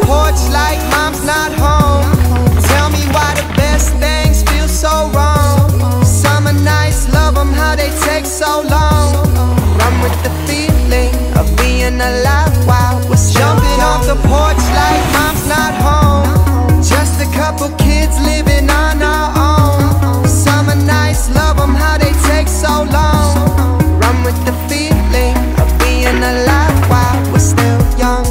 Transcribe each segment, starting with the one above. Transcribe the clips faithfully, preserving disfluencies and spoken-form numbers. the porch like mom's not home. Tell me why the best things feel so wrong. Summer nights, love them, how they take so long. Run with the feeling of being alive while we're jumping off the porch like mom's not home. Just a couple kids living on our own. Summer nights, love them, how they take so long. Run with the feeling of being alive while we're still young.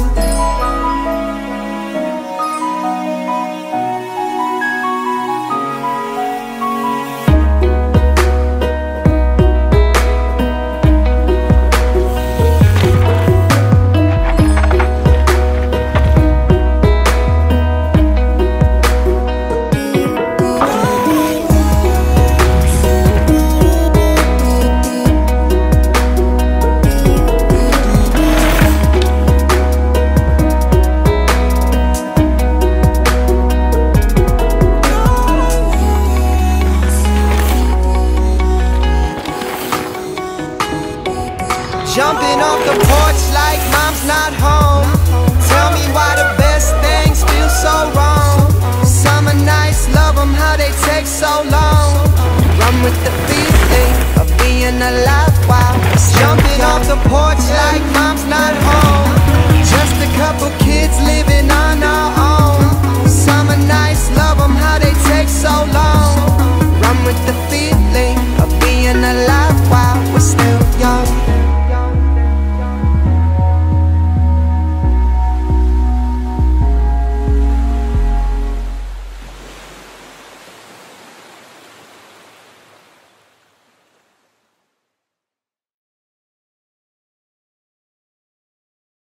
Jumping off the porch like mom's not home. Tell me why the best things feel so wrong. Summer nights, love them, how they take so long. Run with the feeling of being alive while jumping off the porch like mom's not home.